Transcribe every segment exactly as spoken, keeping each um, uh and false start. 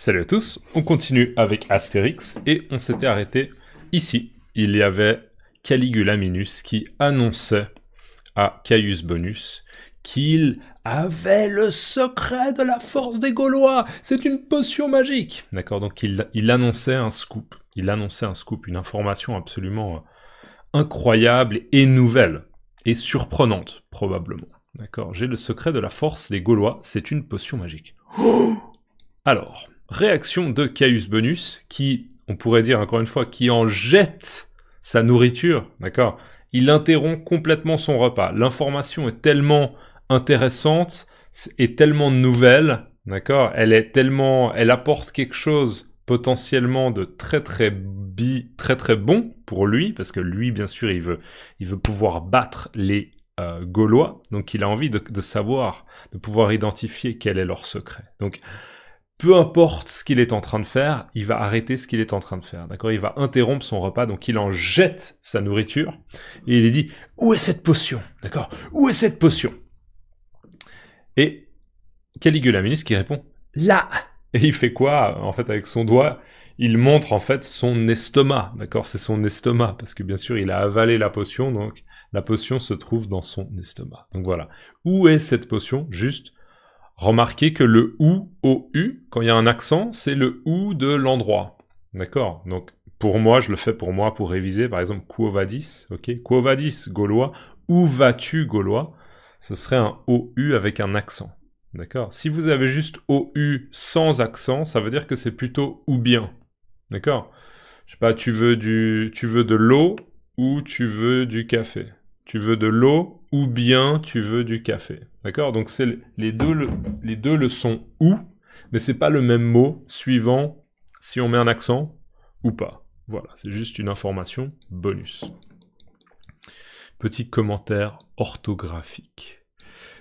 Salut à tous, on continue avec Astérix et on s'était arrêté ici. Il y avait Caligula Minus qui annonçait à Caius Bonus qu'il avait le secret de la force des Gaulois. C'est une potion magique. D'accord, donc il, il annonçait un scoop. Il annonçait un scoop, une information absolument incroyable et nouvelle et surprenante probablement. D'accord, j'ai le secret de la force des Gaulois. C'est une potion magique. Oh, alors, réaction de Caius Bonus qui, on pourrait dire encore une fois, qui en jette sa nourriture. D'accord, il interrompt complètement son repas. L'information est tellement intéressante et tellement nouvelle, d'accord, elle est tellement, elle apporte quelque chose potentiellement de très très bi, très très bon pour lui, parce que lui, bien sûr, il veut, il veut pouvoir battre les euh, Gaulois, donc il a envie de, de savoir, de pouvoir identifier quel est leur secret. Donc, peu importe ce qu'il est en train de faire, il va arrêter ce qu'il est en train de faire, d'accord, il va interrompre son repas, donc il en jette sa nourriture et il lui dit, où est cette potion, d'accord, où est cette potion? Et Caligula Minus qui répond « Là !» Et il fait quoi? En fait, avec son doigt, il montre en fait son estomac, d'accord? C'est son estomac, parce que bien sûr, il a avalé la potion, donc la potion se trouve dans son estomac. Donc voilà. Où est cette potion? Juste remarquez que le « ou » au « u », quand il y a un accent, c'est le « ou » de l'endroit, d'accord? Donc, pour moi, je le fais pour moi, pour réviser, par exemple, « Quo vadis », ok? « Quo vadis », gaulois, « où vas-tu, gaulois ?» Ce serait un O U avec un accent, d'accord? Si vous avez juste O U sans accent, ça veut dire que c'est plutôt ou bien, d'accord? Je sais pas, tu veux, du, tu veux de l'eau ou tu veux du café. Tu veux de l'eau ou bien tu veux du café, d'accord? Donc c'est les deux le, les deux le sont ou, mais c'est pas le même mot suivant si on met un accent ou pas. Voilà, c'est juste une information bonus. Petit commentaire orthographique.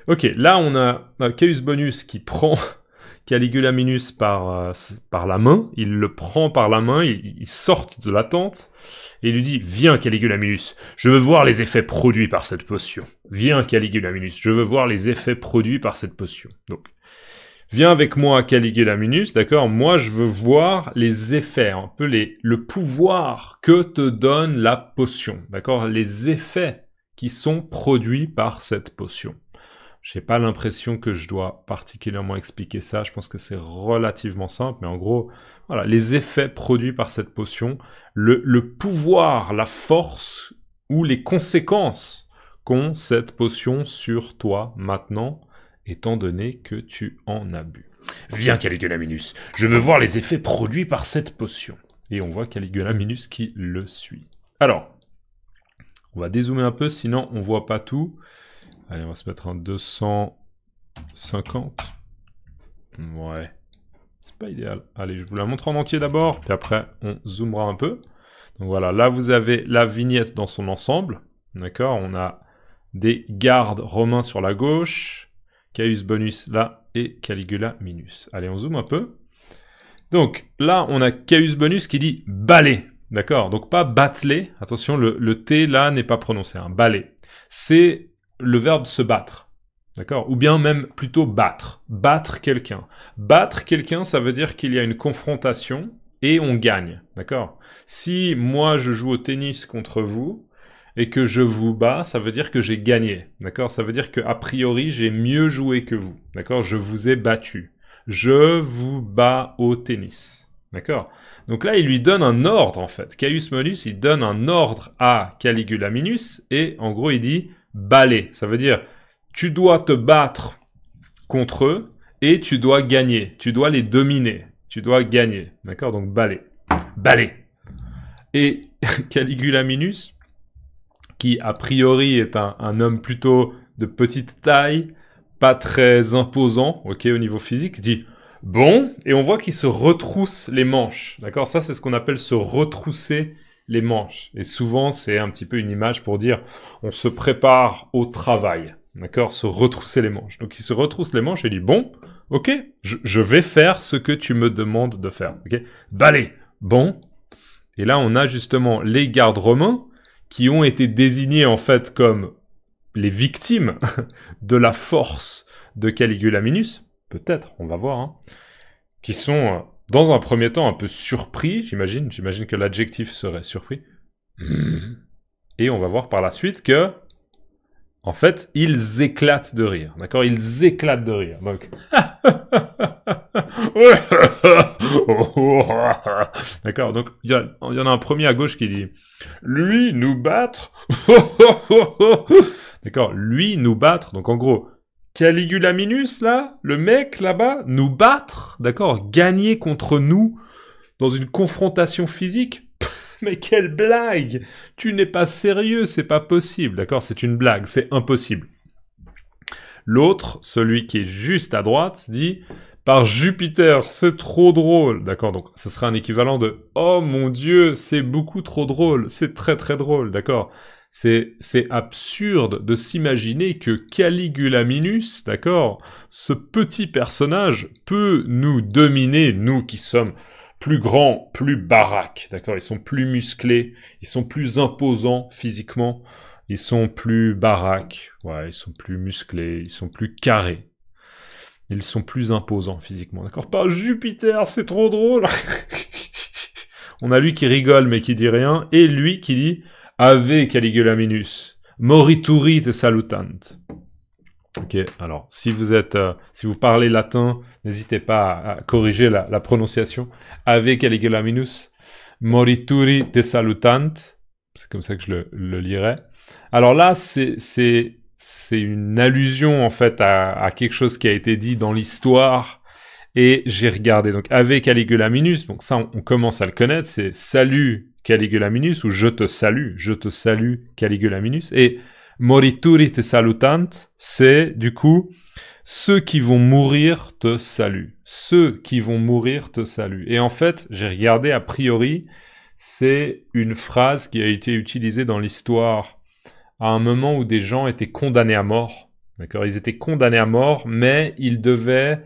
Ok, là on a Caius Bonus qui prend Caligula Minus par, euh, par la main. Il le prend par la main, il, il sort de la tente et il lui dit « Viens Caligula Minus, je veux voir les effets produits par cette potion. Viens Caligula Minus, je veux voir les effets produits par cette potion. » Donc, viens avec moi Caligula Minus, d'accord? Moi je veux voir les effets, un peu les, le pouvoir que te donne la potion, d'accord? Les effets qui sont produits par cette potion. J'ai pas l'impression que je dois particulièrement expliquer ça, je pense que c'est relativement simple, mais en gros, voilà, les effets produits par cette potion, le, le pouvoir, la force ou les conséquences qu'ont cette potion sur toi maintenant, étant donné que tu en as bu. Viens Caligula Minus, je veux voir les effets produits par cette potion. Et on voit Caligula Minus qui le suit. Alors, on va dézoomer un peu, sinon on voit pas tout. Allez, on va se mettre un deux cent cinquante. Ouais, c'est pas idéal. Allez, je vous la montre en entier d'abord, puis après on zoomera un peu. Donc voilà, là vous avez la vignette dans son ensemble. D'accord, on a des gardes romains sur la gauche, Caius Bonus là et Caligula Minus. Allez, on zoome un peu. Donc là, on a Caius Bonus qui dit « Balai ». D'accord, donc pas battler, attention, le, le T là n'est pas prononcé, hein, balai. C'est le verbe se battre, d'accord, ou bien même plutôt battre, battre quelqu'un. Battre quelqu'un, ça veut dire qu'il y a une confrontation et on gagne, d'accord. Si moi je joue au tennis contre vous et que je vous bats, ça veut dire que j'ai gagné, d'accord, ça veut dire qu'a priori j'ai mieux joué que vous, d'accord, je vous ai battu, je vous bats au tennis. D'accord? Donc là, il lui donne un ordre, en fait. Caius Bonus, il donne un ordre à Caligula Minus, et en gros, il dit « balai ». Ça veut dire « tu dois te battre contre eux, et tu dois gagner. Tu dois les dominer. Tu dois gagner. » D'accord? Donc « balai ».« Balai ». Et Caligula Minus, qui a priori est un, un homme plutôt de petite taille, pas très imposant, ok, au niveau physique, dit « bon », et on voit qu'il se retrousse les manches, d'accord? Ça, c'est ce qu'on appelle se retrousser les manches. Et souvent, c'est un petit peu une image pour dire on se prépare au travail, d'accord? Se retrousser les manches. Donc, il se retrousse les manches et dit bon, ok, je, je vais faire ce que tu me demandes de faire, ok? Balai, bon. Et là, on a justement les gardes romains qui ont été désignés en fait comme les victimes de la force de Caligula Minus. Peut-être, on va voir, hein, qui sont dans un premier temps un peu surpris, j'imagine. J'imagine que l'adjectif serait surpris. Et on va voir par la suite que, en fait, ils éclatent de rire. D'accord? Ils éclatent de rire. Donc, d'accord. Donc, il y, y en a un premier à gauche qui dit « Lui, nous battre !» D'accord? « Lui, nous battre !» Donc, en gros, Caligula Minus, là, le mec, là-bas, nous battre, d'accord? Gagner contre nous dans une confrontation physique. Mais quelle blague! Tu n'es pas sérieux, c'est pas possible, d'accord? C'est une blague, c'est impossible. L'autre, celui qui est juste à droite, dit « Par Jupiter, c'est trop drôle », d'accord? Donc, ce serait un équivalent de « Oh mon Dieu, c'est beaucoup trop drôle, c'est très très drôle », d'accord? C'est absurde de s'imaginer que Caligula Minus, d'accord? Ce petit personnage peut nous dominer, nous qui sommes plus grands, plus baraques, d'accord? Ils sont plus musclés, ils sont plus imposants physiquement, ils sont plus baraques, ouais, ils sont plus musclés, ils sont plus carrés, ils sont plus imposants physiquement, d'accord? Par Jupiter, c'est trop drôle. On a lui qui rigole mais qui dit rien, et lui qui dit « Ave Caligula Minus, Morituri te Salutant ». Ok, alors, si vous êtes, euh, si vous parlez latin, n'hésitez pas à, à corriger la, la prononciation. Ave Caligula Minus, Morituri te Salutant. C'est comme ça que je le, le lirai. Alors là, c'est une allusion, en fait, à, à quelque chose qui a été dit dans l'histoire. Et j'ai regardé. Donc, Ave Caligula Minus, donc ça, on, on commence à le connaître. C'est « Salut Caligula Minus » ou « Je te salue »,« Je te salue Caligula Minus ». Et Morituri te salutant, c'est du coup ceux qui vont mourir te saluent. Ceux qui vont mourir te saluent. Et en fait, j'ai regardé, a priori, c'est une phrase qui a été utilisée dans l'histoire à un moment où des gens étaient condamnés à mort. D'accord? Ils étaient condamnés à mort, mais ils devaient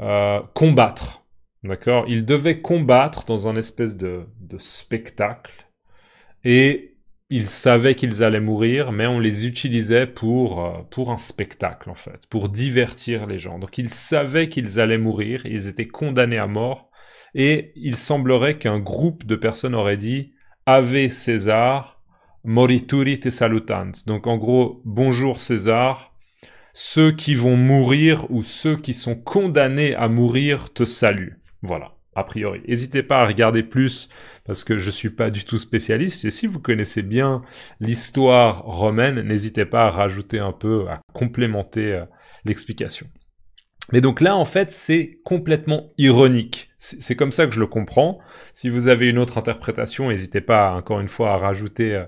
euh, combattre. D'accord? Ils devaient combattre dans un espèce de, de spectacle. Et ils savaient qu'ils allaient mourir, mais on les utilisait pour, pour un spectacle, en fait, pour divertir les gens. Donc, ils savaient qu'ils allaient mourir, ils étaient condamnés à mort, et il semblerait qu'un groupe de personnes aurait dit « Ave Caesar, morituri te salutant ». Donc, en gros, « Bonjour César, ceux qui vont mourir ou ceux qui sont condamnés à mourir te saluent ». Voilà. A priori. N'hésitez pas à regarder plus parce que je ne suis pas du tout spécialiste. Et si vous connaissez bien l'histoire romaine, n'hésitez pas à rajouter un peu, à complémenter euh, l'explication. Mais donc là, en fait, c'est complètement ironique. C'est comme ça que je le comprends. Si vous avez une autre interprétation, n'hésitez pas, encore une fois, à rajouter euh,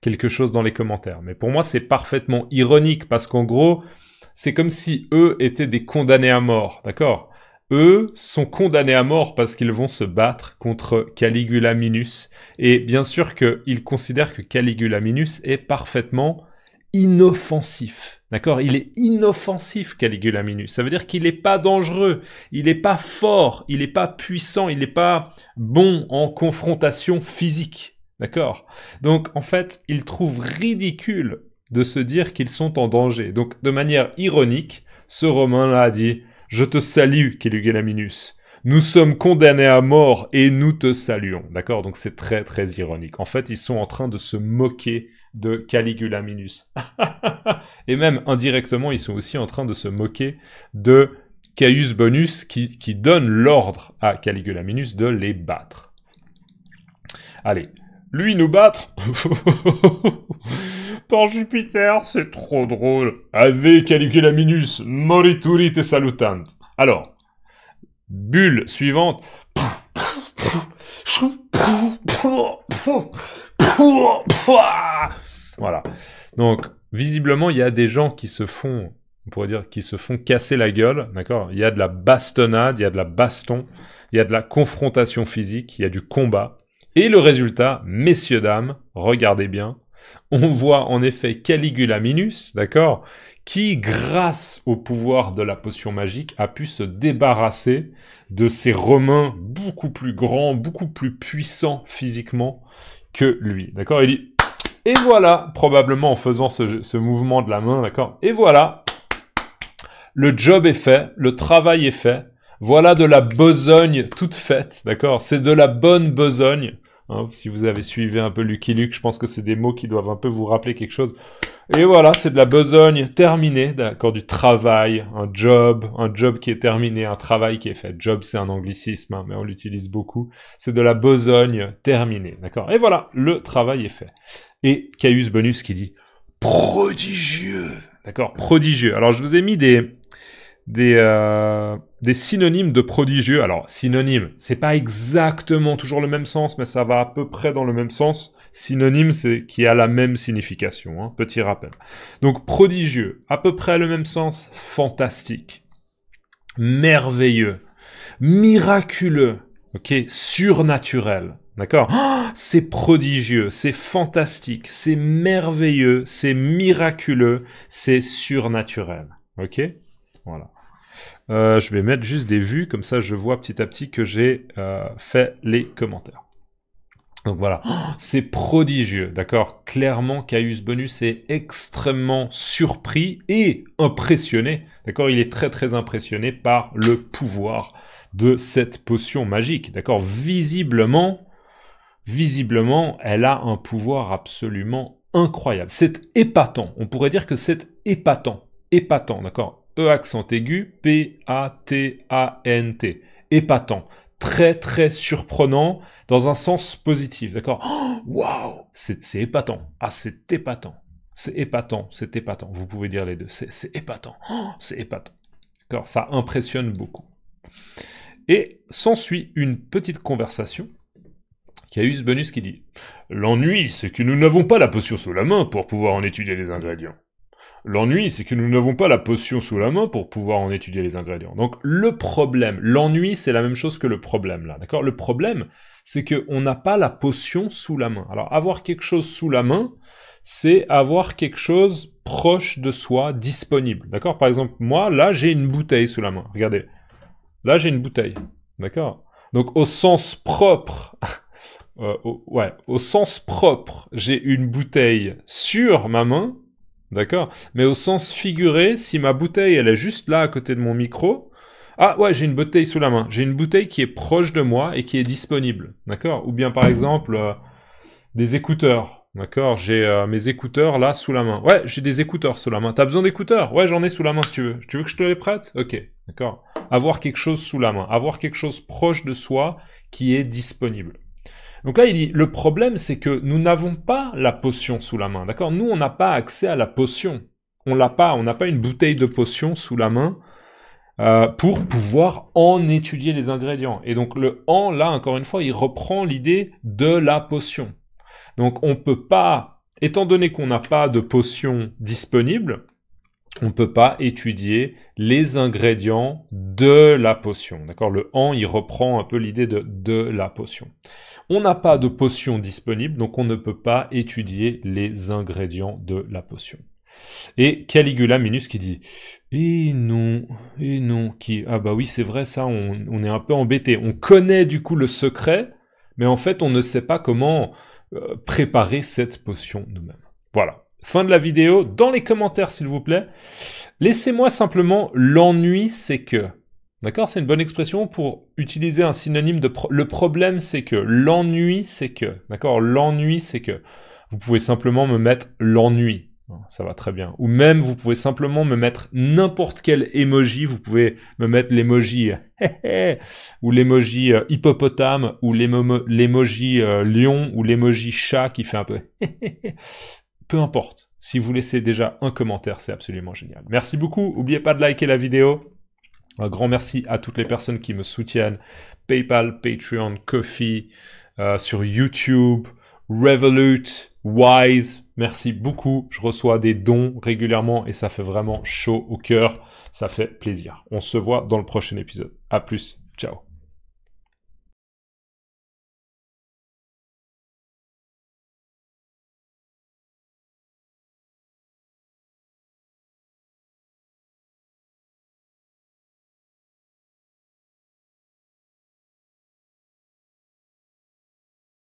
quelque chose dans les commentaires. Mais pour moi, c'est parfaitement ironique parce qu'en gros, c'est comme si eux étaient des condamnés à mort, d'accord ? Eux sont condamnés à mort parce qu'ils vont se battre contre Caligula Minus. Et bien sûr qu'ils considèrent que Caligula Minus est parfaitement inoffensif. D'accord? Il est inoffensif, Caligula Minus. Ça veut dire qu'il n'est pas dangereux, il n'est pas fort, il n'est pas puissant, il n'est pas bon en confrontation physique. D'accord? Donc, en fait, ils trouvent ridicule de se dire qu'ils sont en danger. Donc, de manière ironique, ce Romain-là a dit... « Je te salue, Caligula Minus. Nous sommes condamnés à mort et nous te saluons. » D'accord? Donc, c'est très, très ironique. En fait, ils sont en train de se moquer de Caligula Minus. Et même, indirectement, ils sont aussi en train de se moquer de Caius Bonus qui, qui donne l'ordre à Caligula Minus de les battre. Allez. « Lui, nous battre !» Par Jupiter, c'est trop drôle. Ave Caligula Minus, morituri te salutant. Alors, bulle suivante. Voilà. Donc, visiblement, il y a des gens qui se font, on pourrait dire, qui se font casser la gueule, d'accord? Il y a de la bastonnade, il y a de la baston, il y a de la confrontation physique, il y a du combat. Et le résultat, messieurs, dames, regardez bien. On voit en effet Caligula Minus, d'accord, qui, grâce au pouvoir de la potion magique, a pu se débarrasser de ces Romains beaucoup plus grands, beaucoup plus puissants physiquement que lui, d'accord. Il dit, et voilà, probablement en faisant ce, ce mouvement de la main, d'accord, et voilà, le job est fait, le travail est fait, Voilà de la besogne toute faite, d'accord? C'est de la bonne besogne. Hein, si vous avez suivi un peu Lucky Luke, je pense que c'est des mots qui doivent un peu vous rappeler quelque chose. Et voilà, c'est de la besogne terminée, d'accord, du travail, un job, un job qui est terminé, un travail qui est fait. Job, c'est un anglicisme, hein, mais on l'utilise beaucoup. C'est de la besogne terminée, d'accord. Et voilà, le travail est fait. Et Caius Bonus qui dit prodigieux, d'accord, prodigieux. Alors, je vous ai mis des... Des, euh, des synonymes de prodigieux. Alors, synonyme, c'est pas exactement toujours le même sens, mais ça va à peu près dans le même sens. Synonyme, c'est qui a la même signification, hein, petit rappel. Donc, prodigieux, à peu près le même sens, fantastique, merveilleux, miraculeux, ok, surnaturel, d'accord? Oh, c'est prodigieux, c'est fantastique, c'est merveilleux, c'est miraculeux, c'est surnaturel, ok? Voilà. Euh, je vais mettre juste des vues, comme ça je vois petit à petit que j'ai euh, fait les commentaires. Donc voilà, oh, c'est prodigieux, d'accord? Clairement, Caius Bonus est extrêmement surpris et impressionné, d'accord? Il est très très impressionné par le pouvoir de cette potion magique, d'accord? Visiblement, visiblement, elle a un pouvoir absolument incroyable. C'est épatant, on pourrait dire que c'est épatant, épatant, d'accord? E accent aigu, P A T A N T, épatant, très très surprenant, dans un sens positif, d'accord? Waouh, c'est épatant, ah c'est épatant, c'est épatant, c'est épatant, vous pouvez dire les deux, c'est épatant, oh, c'est épatant, d'accord? Ça impressionne beaucoup. Et s'ensuit une petite conversation, Caius Bonus qui dit « L'ennui, c'est que nous n'avons pas la potion sous la main pour pouvoir en étudier les ingrédients. » L'ennui, c'est que nous n'avons pas la potion sous la main pour pouvoir en étudier les ingrédients. Donc, le problème, l'ennui, c'est la même chose que le problème, là, d'accord? Le problème, c'est qu'on n'a pas la potion sous la main. Alors, avoir quelque chose sous la main, c'est avoir quelque chose proche de soi, disponible, d'accord? Par exemple, moi, là, j'ai une bouteille sous la main, regardez. Là, j'ai une bouteille, d'accord? Donc, au sens propre... euh, au, ouais, au sens propre, j'ai une bouteille sur ma main, d'accord? Mais au sens figuré, si ma bouteille, elle est juste là, à côté de mon micro... Ah ouais, j'ai une bouteille sous la main. J'ai une bouteille qui est proche de moi et qui est disponible, d'accord? Ou bien, par exemple, euh, des écouteurs, d'accord? J'ai euh, mes écouteurs, là, sous la main. Ouais, j'ai des écouteurs sous la main. T'as besoin d'écouteurs? Ouais, j'en ai sous la main, si tu veux. Tu veux que je te les prête? Ok, d'accord. Avoir quelque chose sous la main. Avoir quelque chose proche de soi qui est disponible. Donc là, il dit, le problème, c'est que nous n'avons pas la potion sous la main, d'accord? Nous, on n'a pas accès à la potion. On l'a pas, on n'a pas une bouteille de potion sous la main euh, pour pouvoir en étudier les ingrédients. Et donc, le « en », là, encore une fois, il reprend l'idée de la potion. Donc, on peut pas, étant donné qu'on n'a pas de potion disponible, on ne peut pas étudier les ingrédients de la potion, d'accord? Le « en », il reprend un peu l'idée de « de la potion ». On n'a pas de potion disponible, donc on ne peut pas étudier les ingrédients de la potion. Et Caligula Minus qui dit « Et non, et non, qui... » Ah bah oui, c'est vrai, ça, on, on est un peu embêté. On connaît du coup le secret, mais en fait, on ne sait pas comment euh, préparer cette potion nous-mêmes. Voilà. Fin de la vidéo. Dans les commentaires, s'il vous plaît, laissez-moi simplement l'ennui, c'est que... D'accord? C'est une bonne expression pour utiliser un synonyme de... Pro le problème, c'est que... L'ennui, c'est que... D'accord? L'ennui, c'est que... Vous pouvez simplement me mettre l'ennui. Ça va très bien. Ou même, vous pouvez simplement me mettre n'importe quel emoji. Vous pouvez me mettre l'emoji... ou l'emoji hippopotame, ou l'emoji lion, ou l'emoji chat qui fait un peu... Peu importe. Si vous laissez déjà un commentaire, c'est absolument génial. Merci beaucoup. N'oubliez pas de liker la vidéo. Un grand merci à toutes les personnes qui me soutiennent. PayPal, Patreon, Ko-Fi, euh, sur YouTube, Revolut, Wise. Merci beaucoup. Je reçois des dons régulièrement et ça fait vraiment chaud au cœur. Ça fait plaisir. On se voit dans le prochain épisode. À plus. Ciao.